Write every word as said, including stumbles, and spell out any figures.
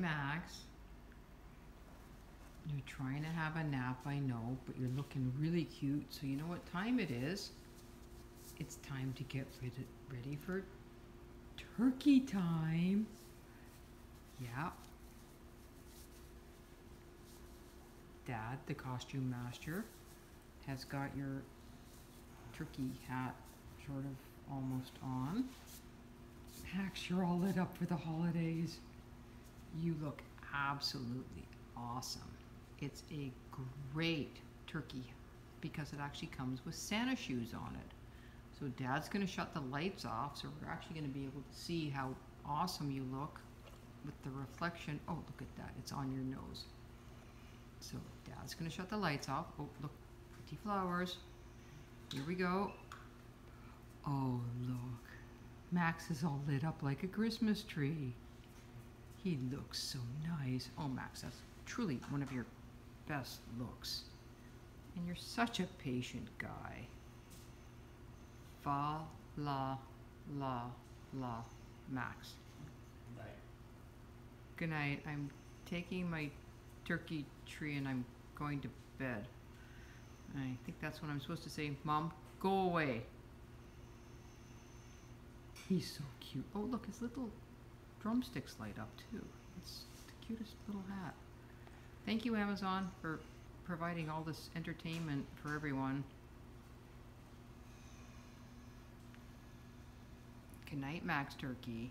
Max. You're trying to have a nap, I know, but you're looking really cute, so you know what time it is. It's time to get ready for turkey time. Yeah. Dad, the costume master, has got your turkey hat sort of almost on. Max, you're all lit up for the holidays. You look absolutely awesome. It's a great turkey because it actually comes with Santa shoes on it. So Dad's gonna shut the lights off, so we're actually gonna be able to see how awesome you look with the reflection. Oh, look at that, it's on your nose. So Dad's gonna shut the lights off. Oh, look, pretty flowers. Here we go. Oh, look. Max is all lit up like a Christmas tree. He looks so nice. Oh, Max, that's truly one of your best looks. And you're such a patient guy. Fa, la, la, la, Max. Good night. Good night. I'm taking my turkey tree and I'm going to bed. I think that's what I'm supposed to say. Mom, go away. He's so cute. Oh, look, his little drumsticks light up too. It's the cutest little hat. Thank you, Amazon, for providing all this entertainment for everyone. Good night, Max Turkey.